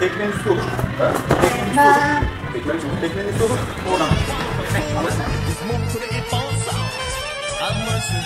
Tekmenin üstü olur. Tekmenin üstü olur. Oradan. Anladın mı?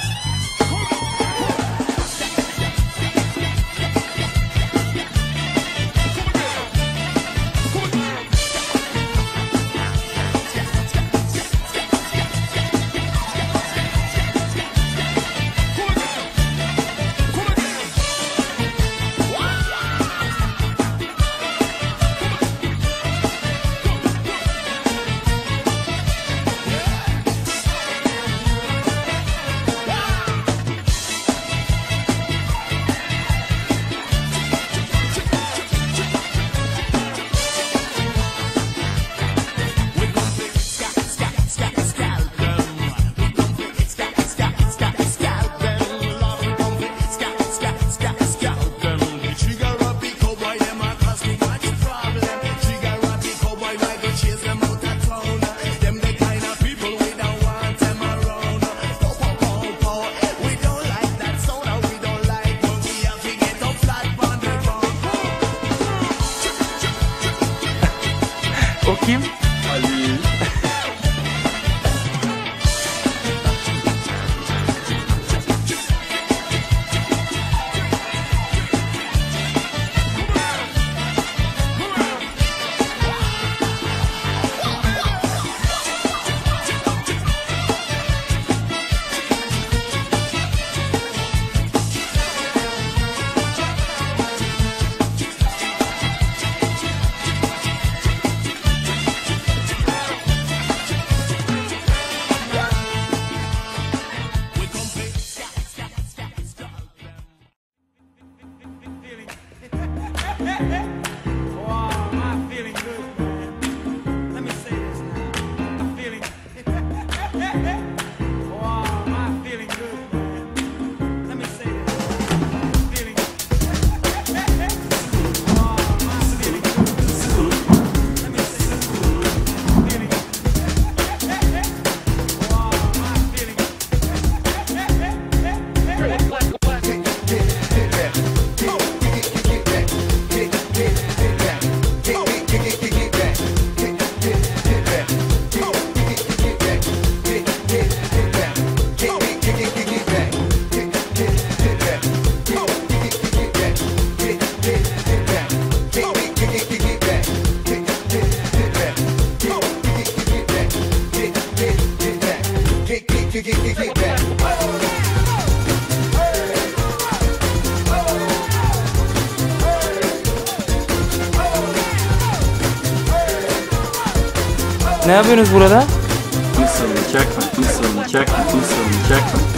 Kim? Ali. Ne yapıyorsunuz burada? Mısırını çakma, mısırını çakma, mısırını çakma.